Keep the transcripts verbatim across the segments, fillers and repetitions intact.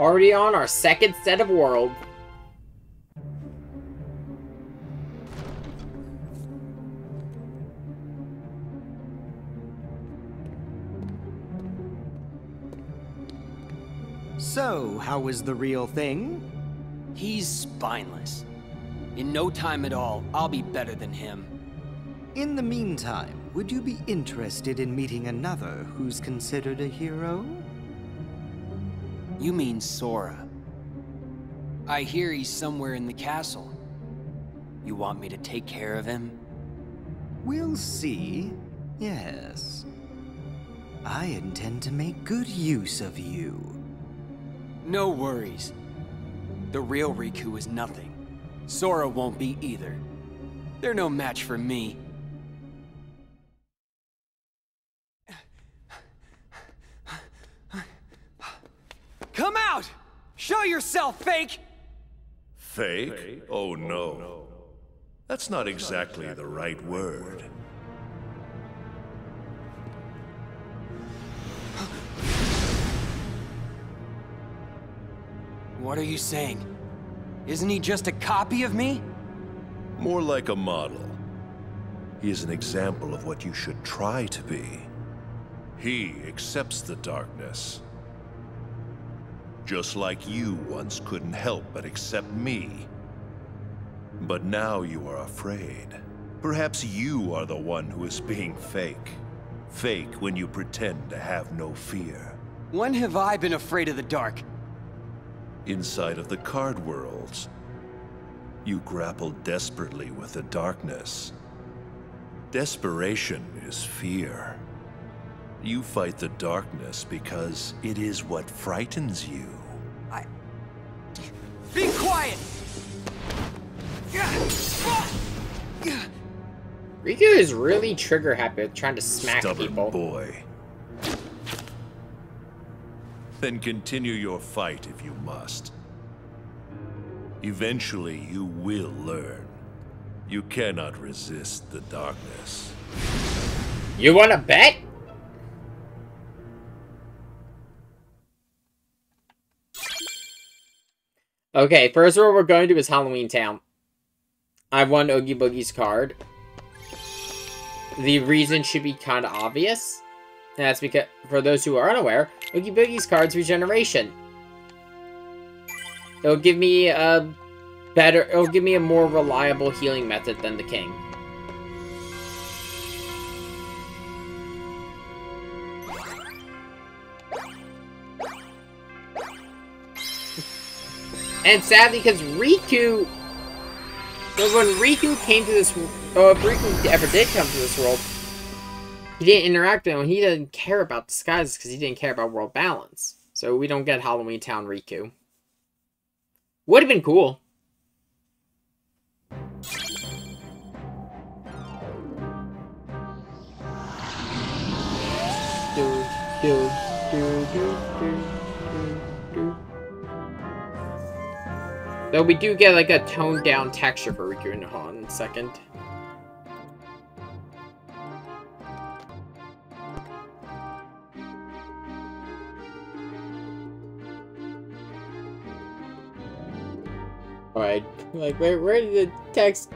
Already on our second set of worlds. So, how is the real thing? He's spineless. In no time at all, I'll be better than him. In the meantime, would you be interested in meeting another who's considered a hero? You mean Sora. I hear he's somewhere in the castle. You want me to take care of him? We'll see. Yes. I intend to make good use of you. No worries. The real Riku is nothing. Sora won't be either. They're no match for me. Come out! Show yourself, fake! Fake? Fake? Oh no. That's not exactly the right word. What are you saying? Isn't he just a copy of me? More like a model. He is an example of what you should try to be. He accepts the darkness. Just like you once couldn't help but accept me. But now you are afraid. Perhaps you are the one who is being fake. Fake when you pretend to have no fear. When have I been afraid of the dark? Inside of the card worlds, you grappled desperately with the darkness. Desperation is fear. You fight the darkness because it is what frightens you. I... Be quiet! Riku is really trigger happy with trying to smack Stubborn people. Boy. Then continue your fight if you must. Eventually, you will learn. You cannot resist the darkness. You wanna bet? Okay, first one we're going to is Halloween Town. I've won Oogie Boogie's card. The reason should be kind of obvious. And that's because, for those who are unaware, Oogie Boogie's card's regeneration. It'll give me a better, it'll give me a more reliable healing method than the king. And sadly, because Riku, because when Riku came to this, uh, if Riku ever did come to this world, he didn't interact with him, and he didn't care about disguises because he didn't care about world balance. So we don't get Halloween Town Riku. Would have been cool. Do, do, do, do, do, do, do. Though we do get like a toned down texture for Riku and Han in a second. Alright, like, where, where did the text...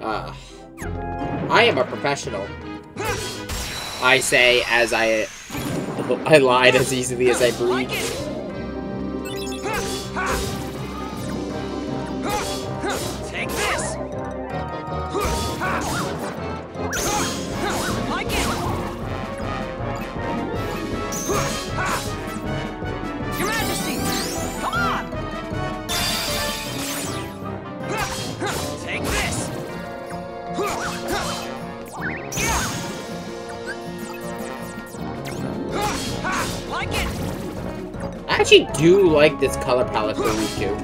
Ah. Uh, I am a professional. I say as I... I lied as easily as I breathe. Take this! Like it! Your Majesty! Come on! Take this! Like it! I actually do like this color palette for Riku.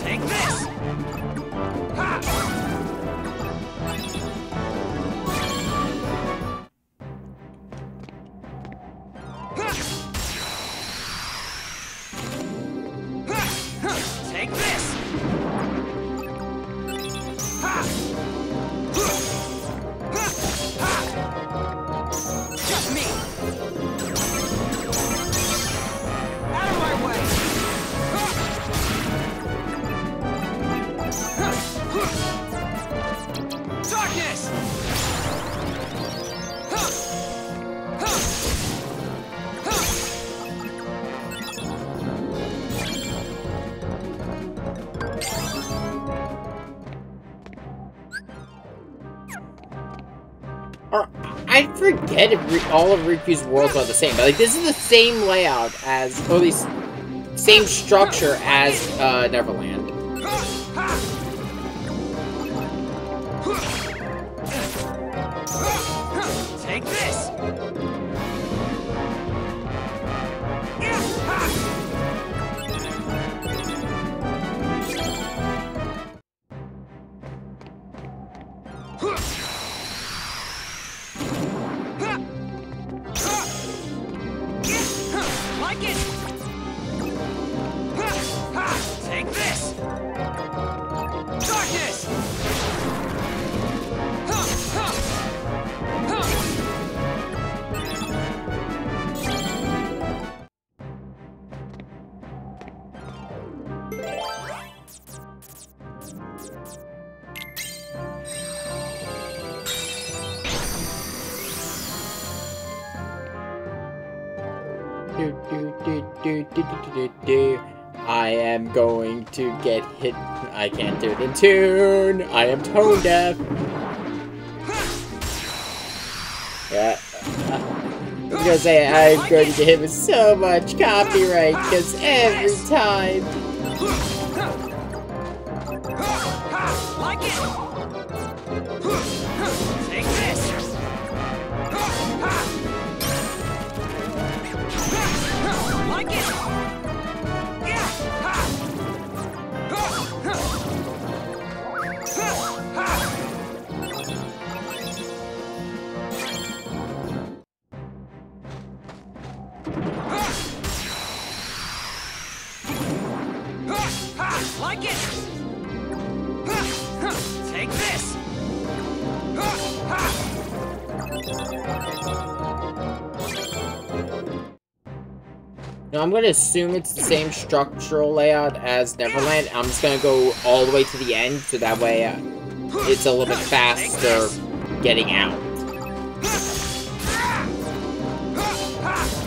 Take this! Take this! Just me. Or, I forget if all of Riku's worlds are the same, but like, this is the same layout as, or at least, same structure as, uh, Neverland. Take this! I am going to get hit. I can't do it in tune. I am tone deaf. Yeah. I was gonna say, I'm going to get hit with so much copyright, because every time. Like it. Take this. Like it. Yeah. Ha. Ha. Ha. Ha. Ha. Ha. Like it. Ha. Ha. Take this. Ha. Ha. Now, I'm going to assume it's the same structural layout as Neverland. I'm just going to go all the way to the end, so that way uh, it's a little bit faster getting out.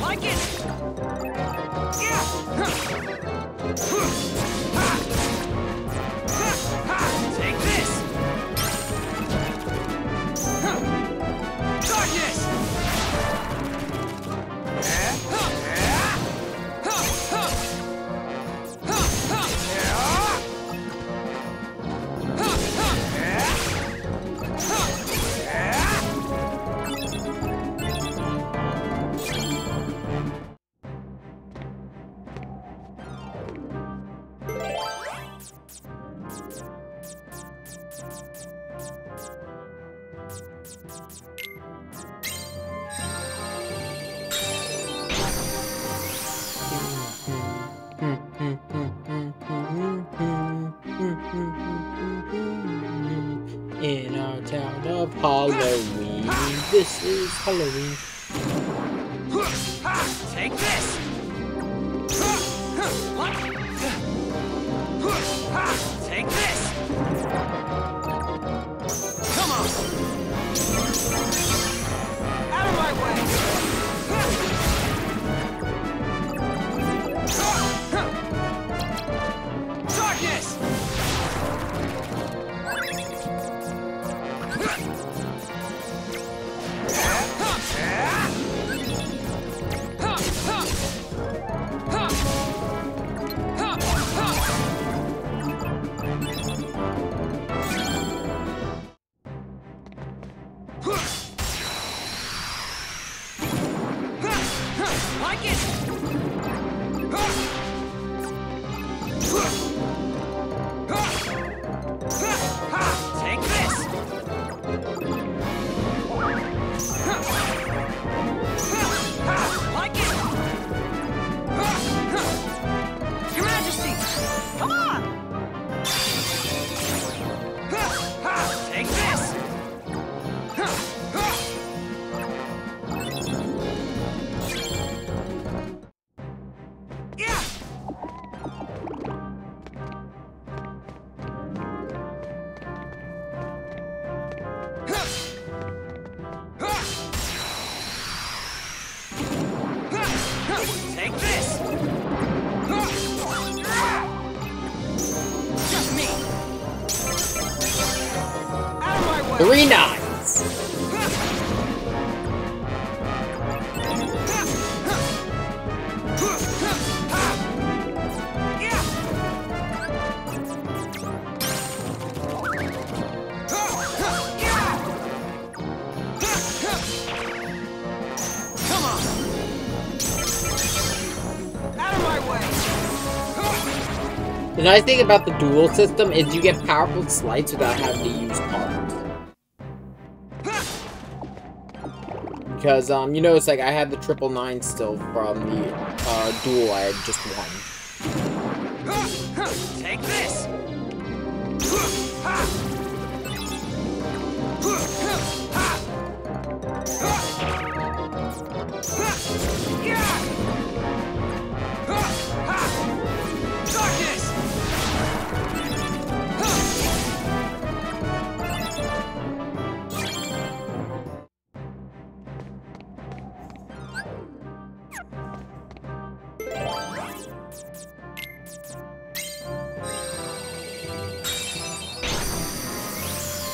Like it. Take this. Darkness. Halloween. This is Halloween. Take this. Take this. Come on. Out of my way. Darkness. Three nines! The nice thing about the duel system is you get powerful slights without having to use cards. Because, um, you notice, like, I had the triple nine still from the, uh, duel I had just won. Take this! Darkness!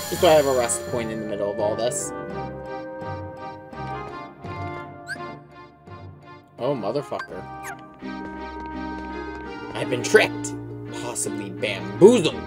That's why I have a rest point in the middle of all this. Oh, motherfucker. I've been tricked. Possibly bamboozled.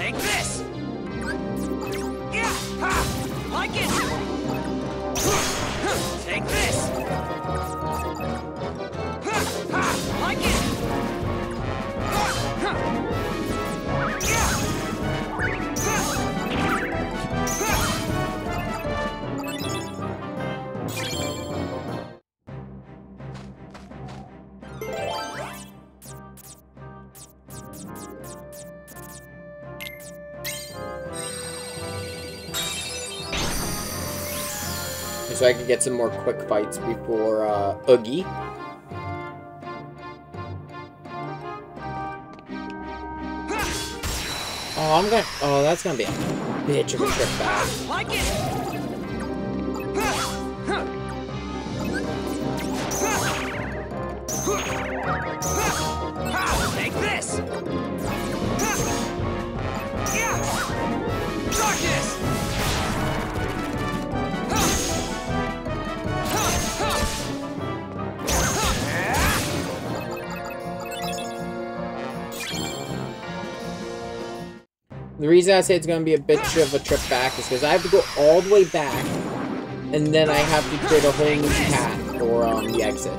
Take this. Yeah, I like it. So I could get some more quick fights before, uh, Oogie. Oh, I'm gonna- oh, that's gonna be a bitch of a trip back. Like it! Take this! Yeah! Darkness! The reason I say it's going to be a bitch of a trip back is because I have to go all the way back, and then I have to create a whole new path for um, the exit.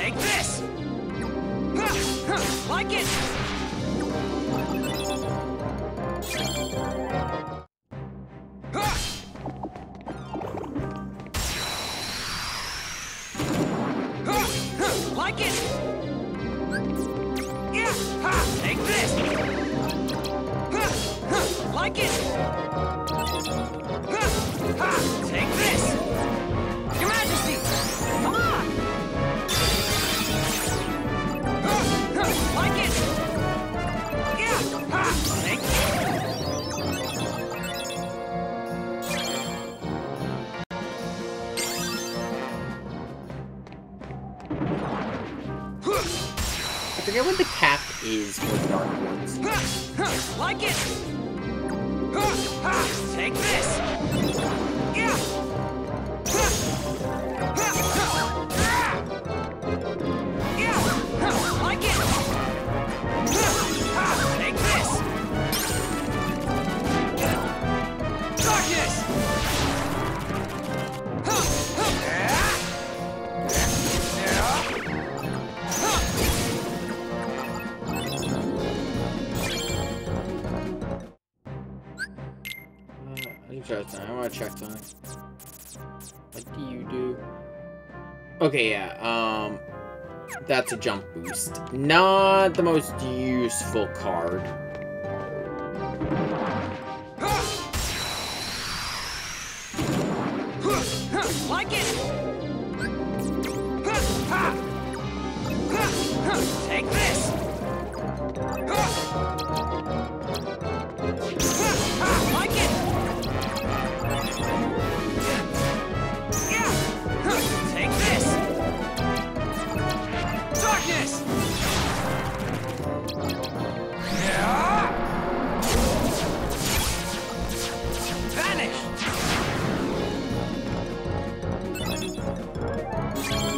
Take this! Like it! Like it! Yeah! Ha! Take this! Like it! Ha! Take this! Your Majesty! Come on! Like it! Yeah! Ha! Take it! I forget what the cap is for the Dark Point. Like it! Ha! Take this! Yeah! Yeah! Like it! Take this! Darkness! I can try time. I want to check time. What do you do? Okay, yeah. Um. That's a jump boost. Not the most useful card. Like it! Take this! Like it! Take this! Darkness! Yeah! Vanish! Take this!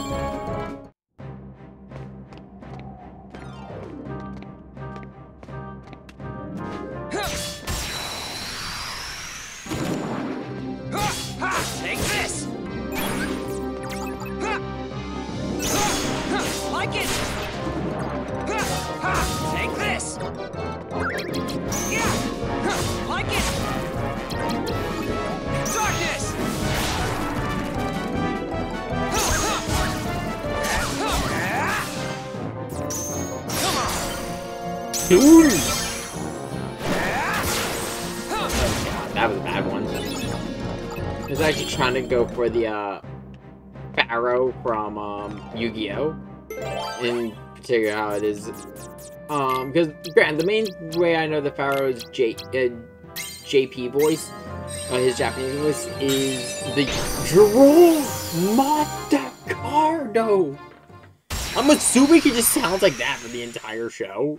Like it! Take this! Yeah! Like it! Darkness! Come on! Dude! That was a bad one. I was actually trying to go for the, uh... Pharaoh from, um, Yu-Gi-Oh! In particular, how it is, um, because granted, the main way I know the Pharaoh is J uh, J P voice, uh, his Japanese voice is the Jerome Montecardo. I'm assuming he just sounds like that for the entire show.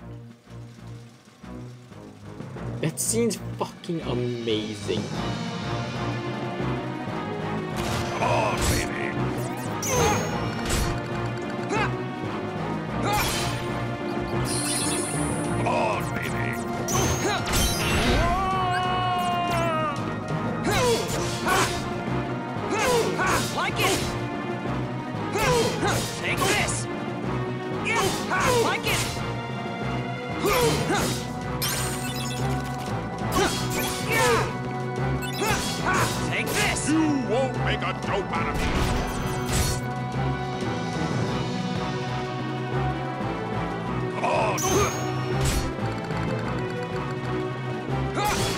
That scene's fucking amazing. Oh, baby. Yeah. Like it! Take this! Like it! Take this! You won't make a dope out of me! Come on! Darkness!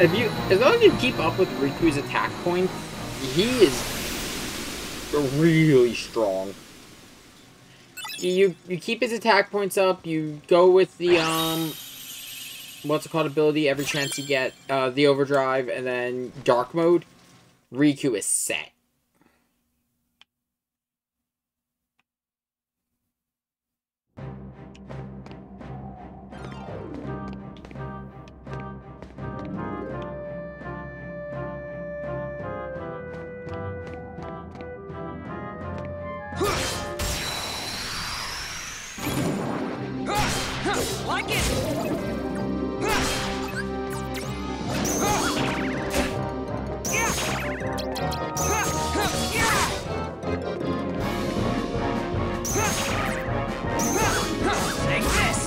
If you, as long as you keep up with Riku's attack point, he is really strong. You you keep his attack points up. You go with the um. What's it called? Ability every chance you get, uh, the overdrive, and then dark mode. Riku is set. Like it? Take this!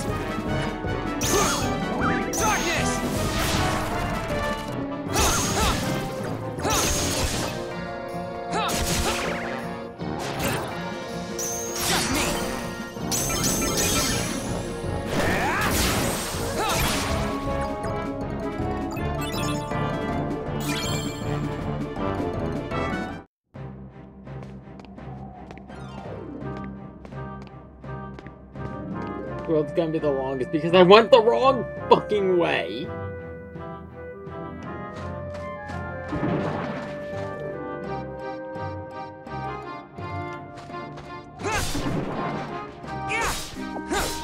It's gonna be the longest because I went the wrong fucking way.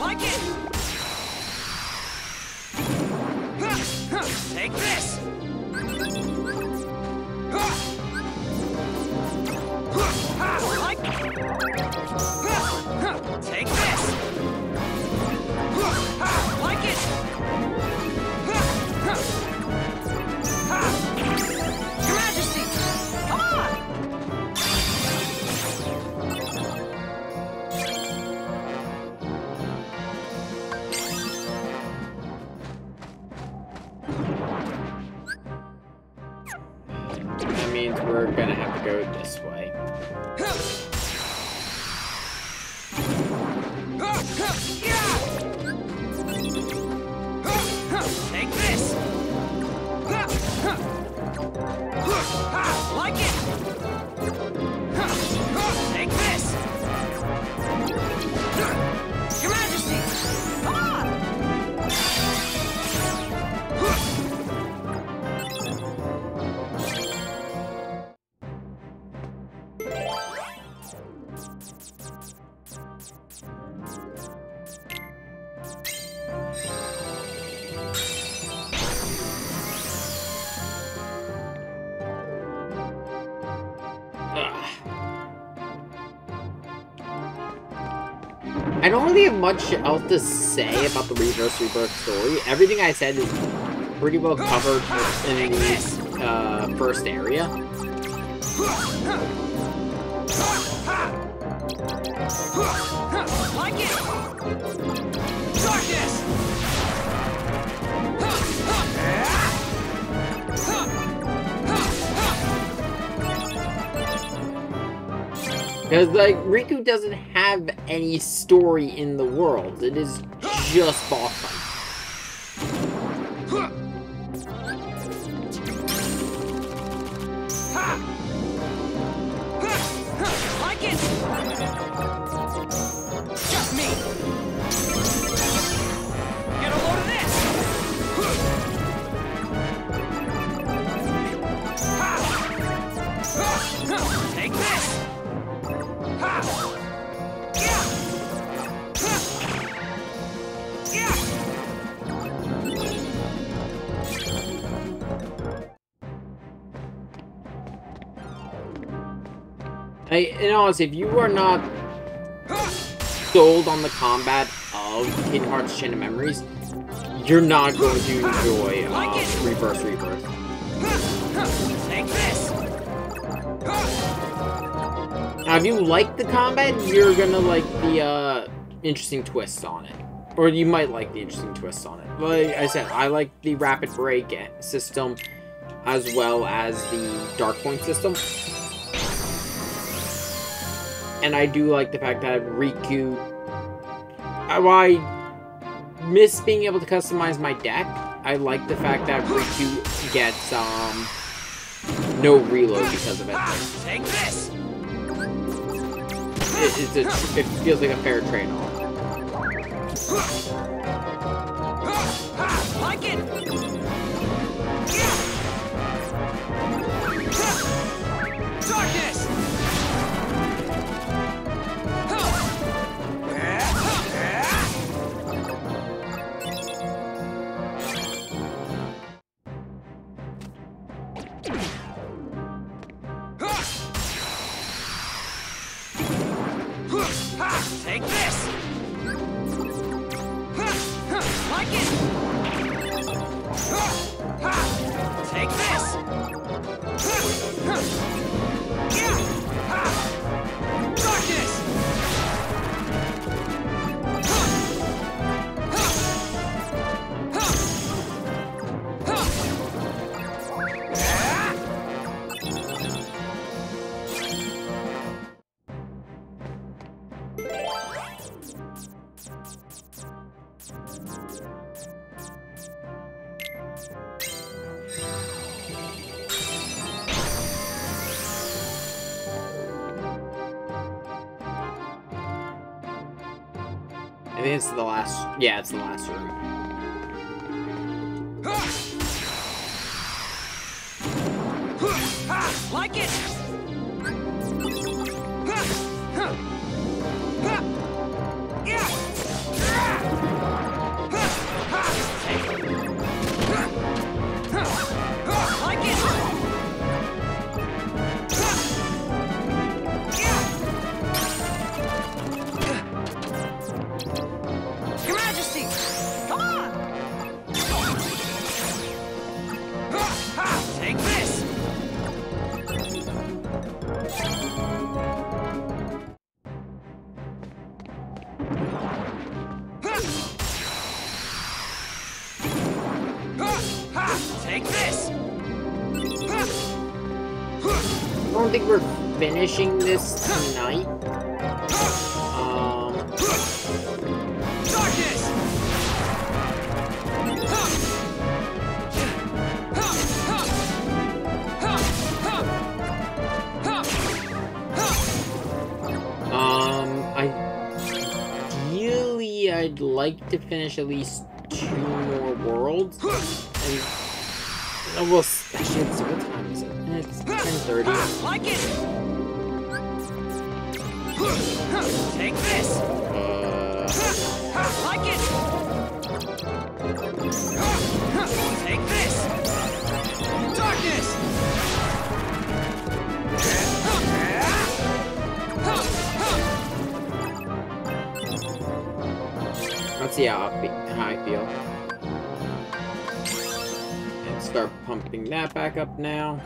Like it? Take this. Take this. Like it! Your Majesty! Come on! That means we're gonna have to go this way. Take this! Like it! Take this! Your Majesty! Come on! I don't really have much else to say about the Reverse Rebirth story. Everything I said is pretty well covered in the uh, first area. Like it! Darkness! Because, like, Riku doesn't have any story in the world. It is just boss fight. Like it? Just me. Get a load of this. Take this. Like, and honestly, if you are not sold on the combat of Kingdom Hearts Chain of Memories, you're not going to enjoy um, like it. Reverse Rebirth. Take this. Now, if you like the combat, you're gonna like the uh, interesting twists on it, or you might like the interesting twists on it. Like I said, I like the Rapid Break system as well as the Dark Point system. And I do like the fact that Riku, while I miss being able to customize my deck, I like the fact that Riku gets um no reload because of it. Take this. It, it's a, it feels like a fair trade-off. Like it. Darkness. Take this! Like it! Take this! Darkness! I think it's the last, yeah, it's the last room. Like it! Like it! I don't think we're finishing this tonight. Um, Darkness! Um, ideally, I'd like to finish at least two more worlds. And oh, well, actually, it's, what time is it? It's ten thirty. Like it! Take this! Uh... Like it! Take this! Darkness! Let's see how I feel. Start pumping that back up now.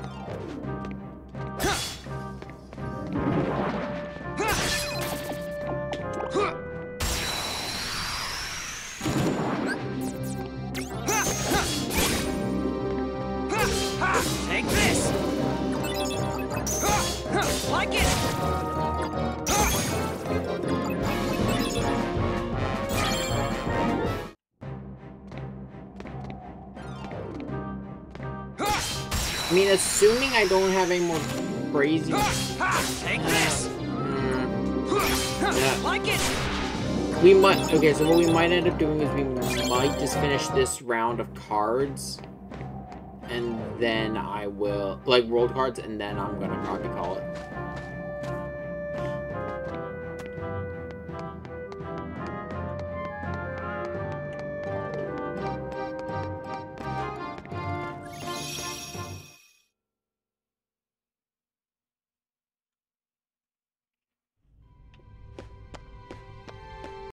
Take this. Like it. I mean, assuming I don't have any more crazy. Take this. Mm. Yeah. Like it. We might. Okay, so what we might end up doing is we might just finish this round of cards, and then I will like world cards, and then I'm gonna probably call it.